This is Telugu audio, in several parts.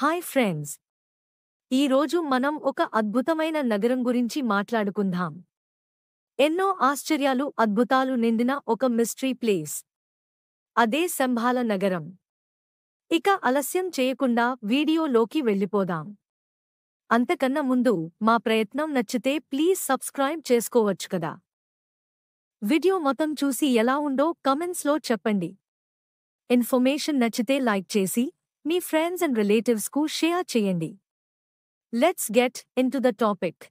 హాయ్ ఫ్రెండ్స్, ఈ రోజు మనం ఒక అద్భుతమైన నగరం గురించి మాట్లాడుకుందాం. ఎన్నో ఆశ్చర్యాలు అద్భుతాలు నిండిన ఒక మిస్టరీ ప్లేస్, అదే శంభాల నగరం. ఇక అలస్యం చేయకుండా వీడియోలోకి వెళ్ళిపోదాం. అంతకన్నా ముందు మా ప్రయత్నం నచ్చితే ప్లీజ్ సబ్స్క్రైబ్ చేసుకోవచ్చు కదా. వీడియో మొత్తం చూసి ఎలా ఉందో కమెంట్స్లో చెప్పండి. ఇన్ఫర్మేషన్ నచ్చితే లైక్ చేసి మీ ఫ్రెండ్స్ అండ్ రిలేటివ్స్ కు షేర్ చేయండి. Let's get into the topic.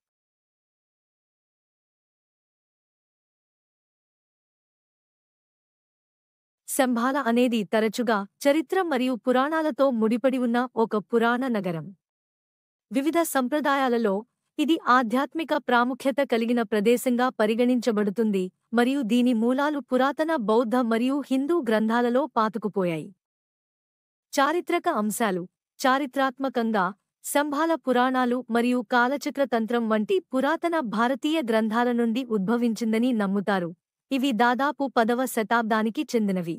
Shambhala అనేది తరచుగా చరిత్ర మరియు పురాణాలతో ముడిపడి ఉన్న ఒక పురాణ నగరం. వివిధ సంప్రదాయాలలో ఇది ఆధ్యాత్మిక ప్రాముఖ్యత కలిగిన ప్రదేశంగా పరిగణించబడుతుంది, మరియు దీని మూలాలు పురాతన బౌద్ధ మరియు హిందూ గ్రంథాలలో పాతుకుపోయాయి. చారిత్రక అంశాలు. చారిత్రాత్మకంగా శంభాల పురాణాలు మరియు కాలచక్ర తంత్రం వంటి పురాతన భారతీయ గ్రంథాల నుండి ఉద్భవించిందని నమ్ముతారు. ఇవి దాదాపు 10వ శతాబ్దానికి చెందినవి.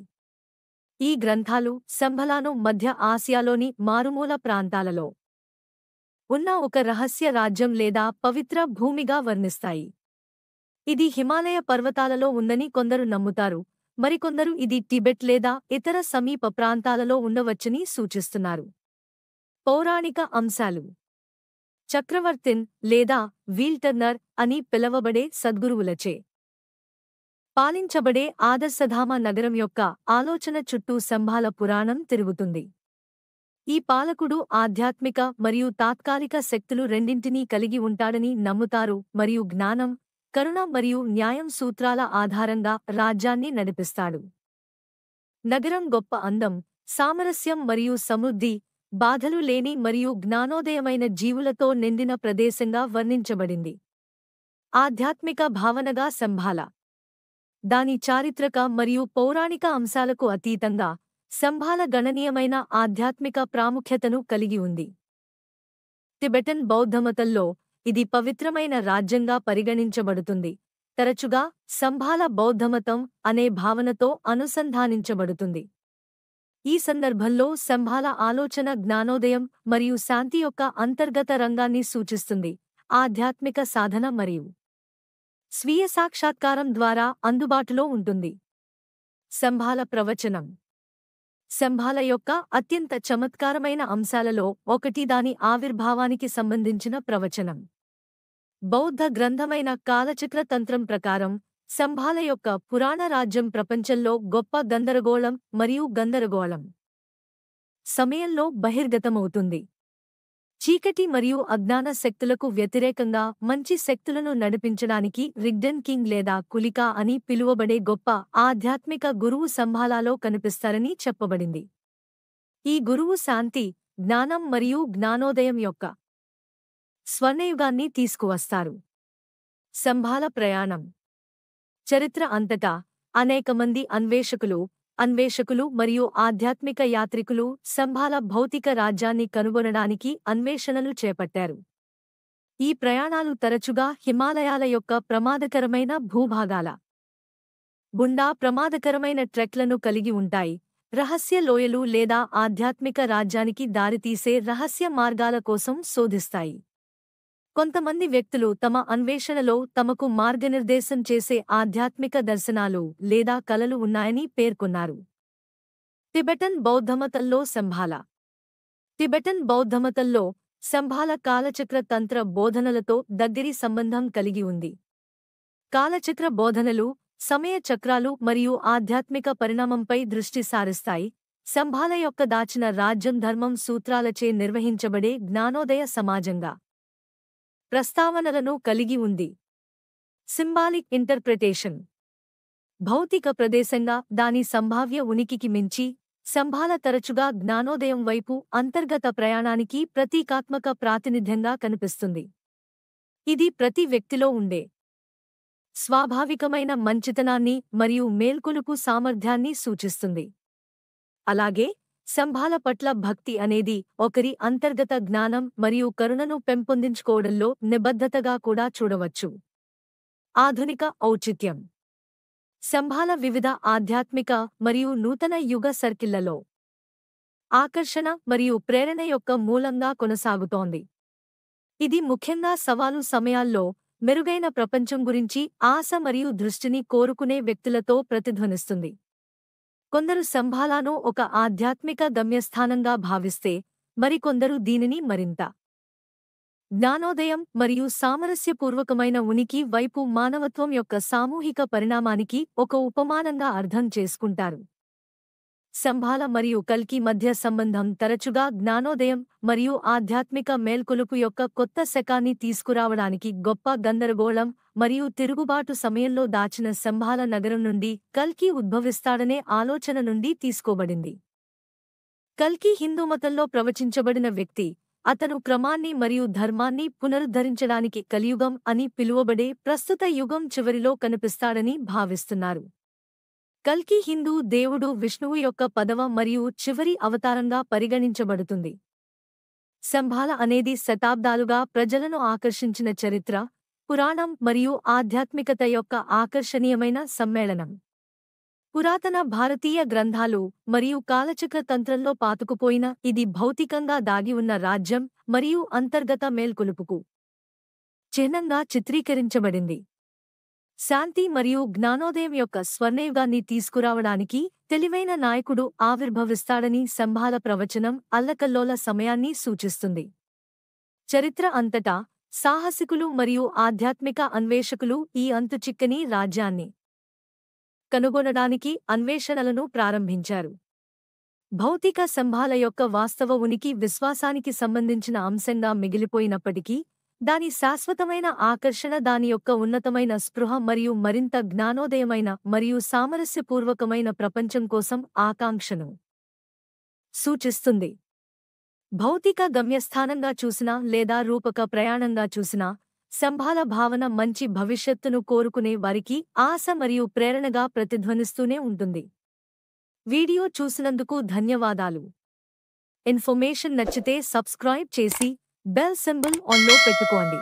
ఈ గ్రంథాలు శంభాలను మధ్య ఆసియాలోని మారుమూల ప్రాంతాలలో ఉన్న ఒక రహస్య రాజ్యం లేదా పవిత్ర భూమిగా వర్ణిస్తాయి. ఇది హిమాలయ పర్వతాలలో ఉందని కొందరు నమ్ముతారు, మరికొందరు ఇది టిబెట్ లేదా ఇతర సమీప ప్రాంతాలలో ఉండవచ్చని సూచిస్తున్నారు. పౌరాణిక అంశాలు. చక్రవర్తిన్ లేదా వీల్టర్నర్ అని పిలవబడే సద్గురువులచే పాలించబడే ఆదర్శధామ నగరం యొక్క ఆలోచన చుట్టూ శంభాల పురాణం తిరుగుతుంది. ఈ పాలకుడు ఆధ్యాత్మిక మరియు తాత్కాలిక శక్తులు రెండింటినీ కలిగి ఉంటాడని నమ్ముతారు, మరియు జ్ఞానం, కరుణ మరియు న్యాయం సూత్రాల ఆధారంగా రాజ్యాన్ని నడిపిస్తాడు. నగరం గొప్ప అందం, సామరస్యం మరియు సమృద్ధి, బాధలు లేని మరియు జ్ఞానోదయమైన జీవులతో నిండిన ప్రదేశంగా వర్ణించబడింది. ఆధ్యాత్మిక భావనగా శంభాల దాని చారిత్రక మరియు పౌరాణిక అంశాలకు అతీతంగా శంభాల గణనీయమైన ఆధ్యాత్మిక ప్రాముఖ్యతను కలిగి ఉంది. టిబెటన్ బౌద్ధమతంలో ఇది పవిత్రమైన రాజ్యంగా పరిగణించబడుతుంది. తరచుగా శంభాల బౌద్ధమతం అనే భావనతో అనుసంధానించబడుతుంది. ఈ సందర్భంలో శంభాల ఆలోచన జ్ఞానోదయం మరియు శాంతి యొక్క అంతర్గత రంగాన్ని సూచిస్తుంది. ఆధ్యాత్మిక సాధన మరియు స్వీయ సాక్షాత్కారం ద్వారా అందుబాటులో ఉంటుంది. శంభాల ప్రవచనం. శంభాల యొక్క అత్యంత చమత్కారమైన అంశాలలో ఒకటి దాని ఆవిర్భావానికి సంబంధించిన ప్రవచనం. బౌద్ధ గ్రంథమైన కాలచక్ర తంత్రం ప్రకారం శంభాల యొక్క పురాణ రాజ్యం ప్రపంచంలో గొప్ప గందరగోళం సమయంలో బహిర్గతమవుతుంది. చీకటి మరియు అజ్ఞాన శక్తులకు వ్యతిరేకంగా మంచి శక్తులను నడిపించడానికి రిగ్డన్ కింగ్ లేదా కులికా అని పిలువబడే గొప్ప ఆధ్యాత్మిక గురువు శంభాలలో కనిపిస్తారని చెప్పబడింది. ఈ గురువు శాంతి, జ్ఞానం మరియు జ్ఞానోదయం యొక్క స్వర్ణయుగాన్ని తీసుకువస్తారు. శంభాల ప్రయాణం. చరిత్ర అంతటా అనేక మంది అన్వేషకులు మరియు ఆధ్యాత్మిక యాత్రికులు శంభాల భౌతిక రాజ్యాన్ని కనుగొనడానికి అన్వేషణలు చేపట్టారు. ఈ ప్రయాణాలు తరచుగా హిమాలయాల యొక్క ప్రమాదకరమైన భూభాగాల గుండా ప్రమాదకరమైన ట్రెక్లను కలిగి ఉంటాయి. రహస్య లోయలు లేదా ఆధ్యాత్మిక రాజ్యానికి దారితీసే రహస్య మార్గాల కోసం శోధిస్తాయి. కొంతమంది వ్యక్తులు తమ అన్వేషణలో తమకు మార్గనిర్దేశం చేసే ఆధ్యాత్మిక దర్శనాలు లేదా కలలు ఉన్నాయని పేర్కొన్నారు. టిబెటన్ బౌద్ధమతంలో శంభాల కాలచక్ర తంత్ర బోధనలతో దగ్గరి సంబంధం కలిగి ఉంది. కాలచక్ర బోధనలు సమయ చక్రాలు మరియు ఆధ్యాత్మిక పరిణామంపై దృష్టి సారిస్తాయి. శంభాల యొక్క దాచిన రాజ్యం ధర్మం సూత్రాలచే నిర్వహించబడే జ్ఞానోదయ సమాజంగా ప్రస్తావనలను కలిగి ఉంది. Symbolic interpretation. భౌతిక ప్రదేశంగా దాని సంభావ్య ఉనికికి మించి శంభాల తరచుగా జ్ఞానోదయం వైపు అంతర్గత ప్రయాణానికి ప్రతీకాత్మక ప్రాతినిధ్యంగా కనిపిస్తుంది. ఇది ప్రతి వ్యక్తిలో ఉండే స్వాభావికమైన మంచితనాన్ని మరియు మేల్కొలుపు సామర్థ్యాన్ని సూచిస్తుంది. అలాగే శంభాల పట్ల భక్తి అనేది ఒకరి అంతర్గత జ్ఞానం మరియు కరుణను పెంపొందించుకోవడంలో నిబద్ధతగా కూడా చూడవచ్చు. ఆధునిక ఔచిత్యం. శంభాల వివిధ ఆధ్యాత్మిక మరియు నూతన యుగ సర్కిళ్లలో ఆకర్షణ మరియు ప్రేరణ యొక్క మూలంగా కొనసాగుతోంది. ఇది ముఖ్యంగా సవాలు సమయాల్లో మెరుగైన ప్రపంచం గురించి ఆశ మరియు దృష్టిని కోరుకునే వ్యక్తులతో ప్రతిధ్వనిస్తుంది. కొందరు సంభాలాను ఒక ఆధ్యాత్మిక గమ్యస్థానంగా భావిస్తే మరికొందరు దీనిని మరింత జ్ఞానోదయం మరియు సామరస్యపూర్వకమైన ఉనికి వైపు మానవత్వం యొక్క సామూహిక పరిణామానికి ఒక ఉపమానంగా అర్థం చేసుకుంటారు. సంభాల మరియు కల్కి మధ్య సంబంధం తరచుగా జ్ఞానోదయం మరియు ఆధ్యాత్మిక మేల్కొలుపు యొక్క కొత్త శకాన్ని తీసుకురావడానికి గొప్ప గందరగోళం మరియు తిరుగుబాటు సమయంలో దాచిన సంభాల నగరం నుండి కల్కి ఉద్భవిస్తాడనే ఆలోచన నుండి తీసుకోబడింది. కల్కి హిందూమతంలో ప్రవచించబడిన వ్యక్తి, అతను క్రమాన్ని మరియు ధర్మాన్ని పునరుద్ధరించడానికి కలియుగం అని పిలువబడే ప్రస్తుత యుగం చివరిలో కనిపిస్తాడని భావిస్తున్నారు. కల్కి హిందూ దేవుడు విష్ణువు యొక్క 10వ మరియు చివరి అవతారంగా పరిగణించబడుతుంది. సంభాల అనేది శతాబ్దాలుగా ప్రజలను ఆకర్షించిన చరిత్ర, పురాణం మరియు ఆధ్యాత్మికత యొక్క ఆకర్షణీయమైన సమ్మేళనం. పురాతన భారతీయ గ్రంథాలు మరియు కాలచక్ర తంత్రంలో పాతుకుపోయిన ఇది భౌతికంగా దాగి ఉన్న రాజ్యం మరియు అంతర్గత మేల్కొలుపుకు చిహ్నంగా చిత్రీకరించబడింది. శాంతి మరియు జ్ఞానోదయం యొక్క స్వర్ణయుగాన్ని తీసుకురావడానికి తెలివైన నాయకుడు ఆవిర్భవిస్తాడని సంభాల ప్రవచనం అల్లకల్లోల సమయాన్ని సూచిస్తుంది. చరిత్ర అంతటా సాహసికులు మరియు ఆధ్యాత్మిక అన్వేషకులు ఈ అంతుచిక్కని రాజ్యాన్ని కనుగొనడానికి అన్వేషణలను ప్రారంభించారు. భౌతిక సంభాల యొక్క వాస్తవ ఉనికి విశ్వాసానికి సంబంధించిన అంశంగా మిగిలిపోయినప్పటికీ దాని శాశ్వతమైన ఆకర్షణ దాని యొక్క ఉన్నతమైన స్పృహ మరియు మరింత జ్ఞానోదయమైన మరియు సామరస్యపూర్వకమైన ప్రపంచం కోసం ఆకాంక్షను సూచిస్తుంది. భౌతిక గమ్యస్థానంగా చూసినా లేదా రూపక ప్రయాణంగా చూసినా సంభాల భావన మంచి భవిష్యత్తును కోరుకునే వారికి ఆశ మరియు ప్రేరణగా ప్రతిధ్వనిస్తూనే ఉంటుంది. వీడియో చూసినందుకు ధన్యవాదాలు. ఇన్ఫర్మేషన్ నచ్చితే సబ్స్క్రైబ్ చేసి బెల్ సింబల్ ఆన్లో పెట్టుకోండి.